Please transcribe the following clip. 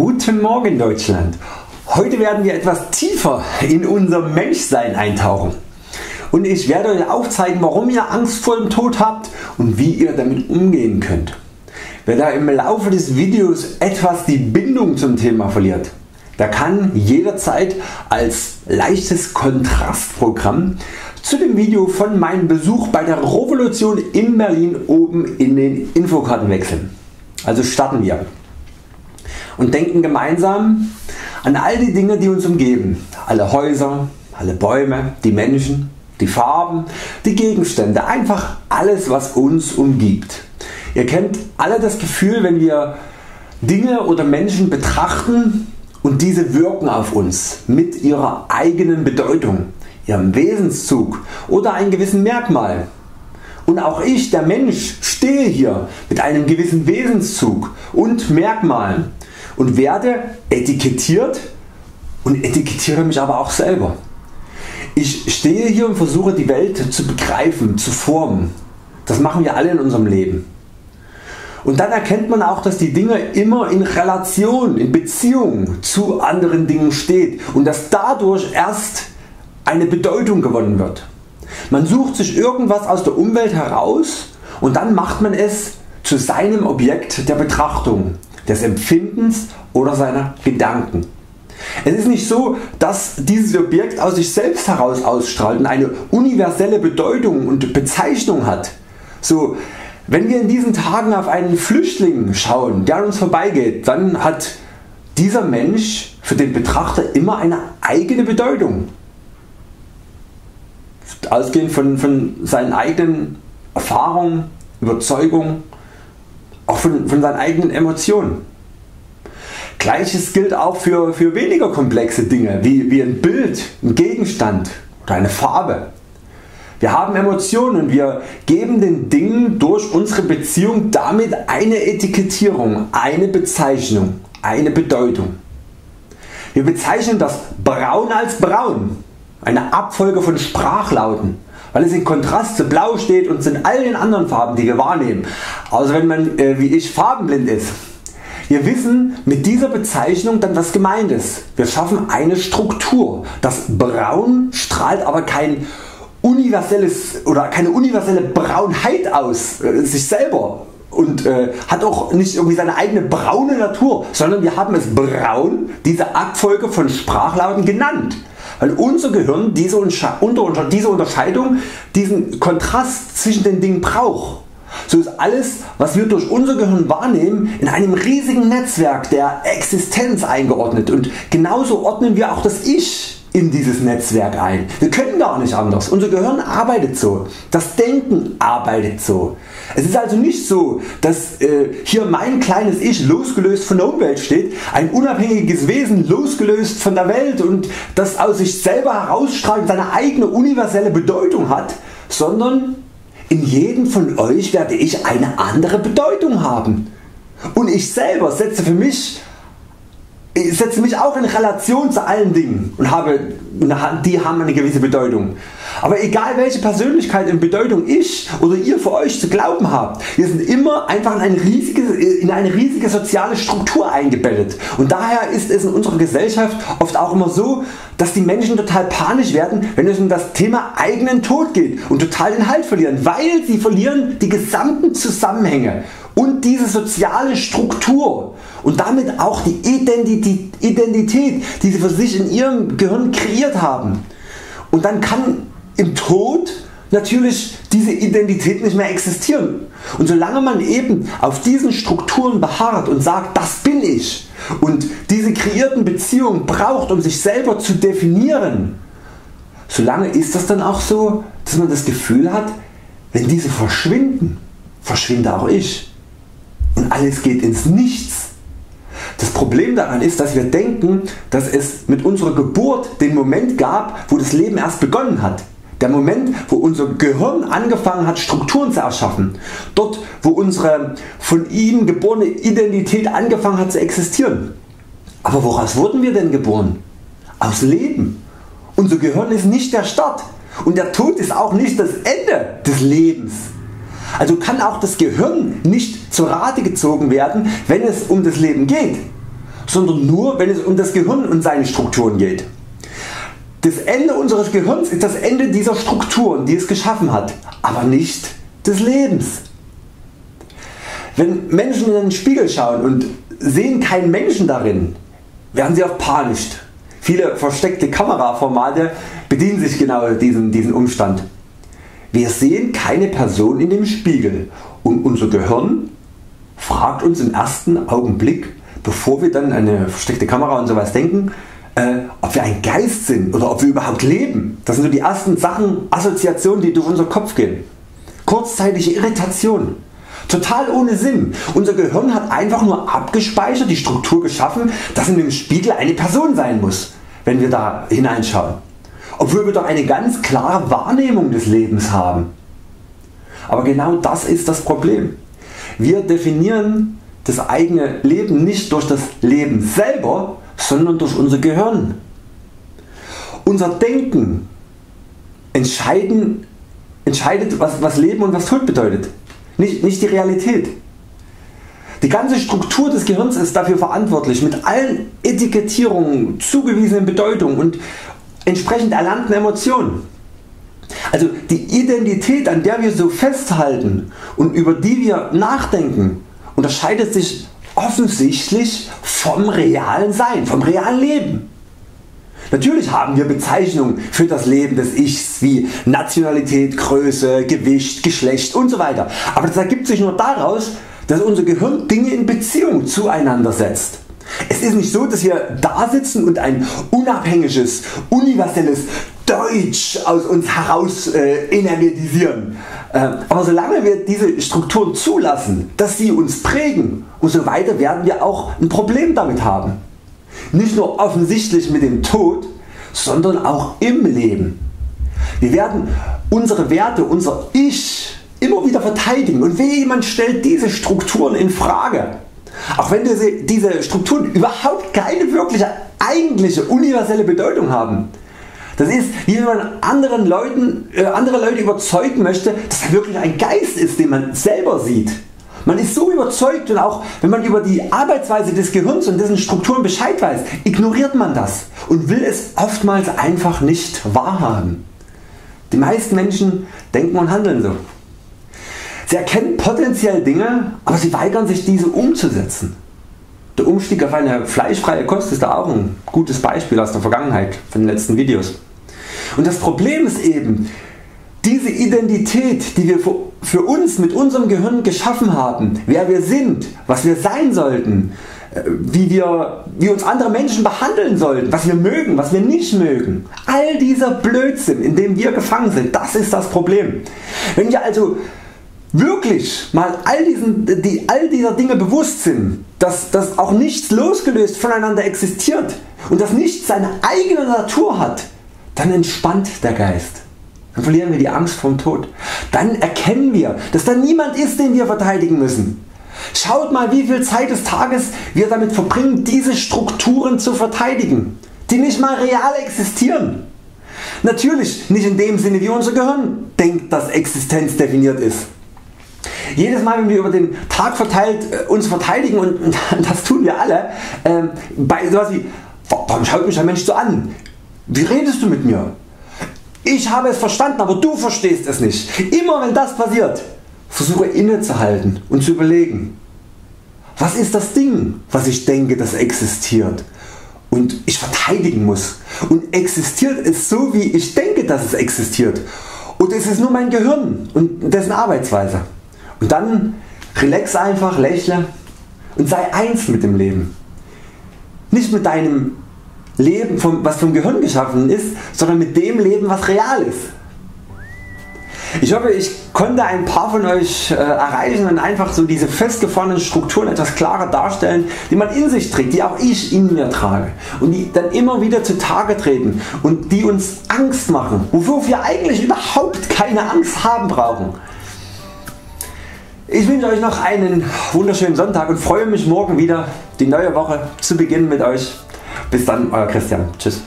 Guten Morgen Deutschland! Heute werden wir etwas tiefer in unser Menschsein eintauchen und ich werde Euch aufzeigen, warum ihr Angst vor dem Tod habt und wie ihr damit umgehen könnt. Wer da im Laufe des Videos etwas die Bindung zum Thema verliert, der kann jederzeit als leichtes Kontrastprogramm zu dem Video von meinem Besuch bei der Revolution in Berlin oben in den Infokarten wechseln. Also starten wir und denken gemeinsam an all die Dinge, die uns umgeben, alle Häuser, alle Bäume, die Menschen, die Farben, die Gegenstände, einfach alles, was uns umgibt. Ihr kennt alle das Gefühl, wenn wir Dinge oder Menschen betrachten und diese wirken auf uns mit ihrer eigenen Bedeutung, ihrem Wesenszug oder einem gewissen Merkmal. Und auch ich, der Mensch, stehe hier mit einem gewissen Wesenszug und Merkmalen und werde etikettiert und etikettiere mich aber auch selber. Ich stehe hier und versuche die Welt zu begreifen, zu formen. Das machen wir alle in unserem Leben. Und dann erkennt man auch, dass die Dinge immer in Relation, in Beziehung zu anderen Dingen steht und dass dadurch erst eine Bedeutung gewonnen wird. Man sucht sich irgendwas aus der Umwelt heraus und dann macht man es zu seinem Objekt der Betrachtung, des Empfindens oder seiner Gedanken. Es ist nicht so, dass dieses Objekt aus sich selbst heraus ausstrahlt und eine universelle Bedeutung und Bezeichnung hat. So, wenn wir in diesen Tagen auf einen Flüchtling schauen, der an uns vorbeigeht, dann hat dieser Mensch für den Betrachter immer eine eigene Bedeutung. Ausgehend von seinen eigenen Erfahrungen, Überzeugungen, auch von seinen eigenen Emotionen. Gleiches gilt auch für weniger komplexe Dinge wie ein Bild, ein Gegenstand oder eine Farbe. Wir haben Emotionen und wir geben den Dingen durch unsere Beziehung damit eine Etikettierung, eine Bezeichnung, eine Bedeutung. Wir bezeichnen das Braun als Braun, eine Abfolge von Sprachlauten, weil es in Kontrast zu Blau steht und zu all den anderen Farben, die wir wahrnehmen, außer wenn man wie ich farbenblind ist. Wir wissen mit dieser Bezeichnung dann, was gemeint ist. Wir schaffen eine Struktur. Das Braun strahlt aber kein universelles oder keine universelle Braunheit aus sich selber und hat auch nicht irgendwie seine eigene braune Natur, sondern wir haben es braun, diese Abfolge von Sprachlauten, genannt, weil unser Gehirn diese Unterscheidung, diesen Kontrast zwischen den Dingen braucht. So ist alles, was wir durch unser Gehirn wahrnehmen, in einem riesigen Netzwerk der Existenz eingeordnet und genauso ordnen wir auch das Ich in dieses Netzwerk ein. Wir können gar nicht anders. Unser Gehirn arbeitet so. Das Denken arbeitet so. Es ist also nicht so, dass hier mein kleines Ich losgelöst von der Umwelt steht, ein unabhängiges Wesen losgelöst von der Welt und das aus sich selber herausstrahlt und seine eigene universelle Bedeutung hat, sondern in jedem von Euch werde ich eine andere Bedeutung haben. Und ich selber setze mich auch in Relation zu allen Dingen und die haben eine gewisse Bedeutung. Aber egal welche Persönlichkeit und Bedeutung ich oder ihr für Euch zu glauben habt, wir sind immer einfach in eine riesige soziale Struktur eingebettet und daher ist es in unserer Gesellschaft oft auch immer so, dass die Menschen total panisch werden, wenn es um das Thema eigenen Tod geht und total den Halt verlieren, weil sie verlieren die gesamten Zusammenhänge und diese soziale Struktur und damit auch die Identität, die sie für sich in ihrem Gehirn kreiert haben. Und dann kann im Tod natürlich diese Identität nicht mehr existieren. Und solange man eben auf diesen Strukturen beharrt und sagt, das bin ich, und diese kreierten Beziehungen braucht, um sich selber zu definieren, solange ist das dann auch so, dass man das Gefühl hat, wenn diese verschwinden, verschwinde auch ich. Und alles geht ins Nichts. Das Problem daran ist, dass wir denken, dass es mit unserer Geburt den Moment gab, wo das Leben erst begonnen hat. Der Moment, wo unser Gehirn angefangen hat, Strukturen zu erschaffen. Dort, wo unsere von ihm geborene Identität angefangen hat zu existieren. Aber woraus wurden wir denn geboren? Aus Leben. Unser Gehirn ist nicht der Start und der Tod ist auch nicht das Ende des Lebens. Also kann auch das Gehirn nicht zur Rate gezogen werden, wenn es um das Leben geht. sondern nur, wenn es um das Gehirn und seine Strukturen geht. Das Ende unseres Gehirns ist das Ende dieser Strukturen, die es geschaffen hat, aber nicht des Lebens. Wenn Menschen in einen Spiegel schauen und sehen keinen Menschen darin, werden sie auch panisch. Viele versteckte Kameraformate bedienen sich genau diesen Umstand. Wir sehen keine Person in dem Spiegel und unser Gehirn fragt uns im ersten Augenblick, bevor wir dann an eine versteckte Kamera und sowas denken, ob wir ein Geist sind oder ob wir überhaupt leben. Das sind so die ersten Sachen, Assoziationen, die durch unseren Kopf gehen. Kurzzeitige Irritation. Total ohne Sinn. Unser Gehirn hat einfach nur abgespeichert, die Struktur geschaffen, dass in dem Spiegel eine Person sein muss, wenn wir da hineinschauen. Obwohl wir doch eine ganz klare Wahrnehmung des Lebens haben. Aber genau das ist das Problem. Wir definieren das eigene Leben nicht durch das Leben selber, sondern durch unser Gehirn. Unser Denken entscheidet was Leben und was Tod bedeutet. Nicht die Realität. Die ganze Struktur des Gehirns ist dafür verantwortlich, mit allen Etikettierungen, zugewiesenen Bedeutungen und entsprechend erlernten Emotionen. Also die Identität, an der wir so festhalten und über die wir nachdenken, unterscheidet sich offensichtlich vom realen Sein, vom realen Leben. Natürlich haben wir Bezeichnungen für das Leben des Ichs wie Nationalität, Größe, Gewicht, Geschlecht usw. Aber das ergibt sich nur daraus, dass unser Gehirn Dinge in Beziehung zueinander setzt. Es ist nicht so, dass wir da sitzen und ein unabhängiges, universelles Deutsch aus uns heraus energetisieren. Aber solange wir diese Strukturen zulassen, dass sie uns prägen, umso weiter werden wir auch ein Problem damit haben. Nicht nur offensichtlich mit dem Tod, sondern auch im Leben. Wir werden unsere Werte, unser Ich immer wieder verteidigen und wehe, jemand stellt diese Strukturen in Frage. Auch wenn diese Strukturen überhaupt keine wirkliche, eigentliche, universelle Bedeutung haben. Das ist, wie wenn man andere Leute überzeugen möchte, dass er wirklich ein Geist ist, den man selber sieht. Man ist so überzeugt, und auch wenn man über die Arbeitsweise des Gehirns und dessen Strukturen Bescheid weiß, ignoriert man das und will es oftmals einfach nicht wahrhaben. Die meisten Menschen denken und handeln so. Sie erkennen potenziell Dinge, aber sie weigern sich, diese umzusetzen. Der Umstieg auf eine fleischfreie Kost ist da auch ein gutes Beispiel aus der Vergangenheit, von den letzten Videos. Und das Problem ist eben, diese Identität, die wir für uns mit unserem Gehirn geschaffen haben, wer wir sind, was wir sein sollten, wie uns andere Menschen behandeln sollten, was wir mögen, was wir nicht mögen, all dieser Blödsinn, in dem wir gefangen sind, das ist das Problem. Wenn wir also wirklich mal all dieser Dinge bewusst sind, dass auch nichts losgelöst voneinander existiert und dass nichts seine eigene Natur hat, dann entspannt der Geist. Dann verlieren wir die Angst vorm Tod. Dann erkennen wir, dass da niemand ist, den wir verteidigen müssen. Schaut mal, wie viel Zeit des Tages wir damit verbringen, diese Strukturen zu verteidigen, die nicht mal real existieren. Natürlich nicht in dem Sinne, wie unser Gehirn denkt, dass Existenz definiert ist. Jedes Mal, wenn wir über den Tag verteilt uns verteidigen, und das tun wir alle, bei sowas wie: Warum schaut mich ein Mensch so an? Wie redest du mit mir? Ich habe es verstanden, aber du verstehst es nicht. Immer wenn das passiert, versuche innezuhalten und zu überlegen, was ist das Ding, was ich denke, das existiert und ich verteidigen muss, und existiert es so, wie ich denke, dass es existiert, und es ist nur mein Gehirn und dessen Arbeitsweise. Und dann relax einfach, lächle und sei eins mit dem Leben. Nicht mit deinem Leben, was vom Gehirn geschaffen ist, sondern mit dem Leben, was real ist. Ich hoffe, ich konnte ein paar von euch erreichen und einfach so diese festgefahrenen Strukturen etwas klarer darstellen, die man in sich trägt, die auch ich in mir trage und die dann immer wieder zutage treten und die uns Angst machen, wofür wir eigentlich überhaupt keine Angst haben brauchen. Ich wünsche euch noch einen wunderschönen Sonntag und freue mich, morgen wieder die neue Woche zu beginnen mit euch. Bis dann, Euer Christian. Tschüss.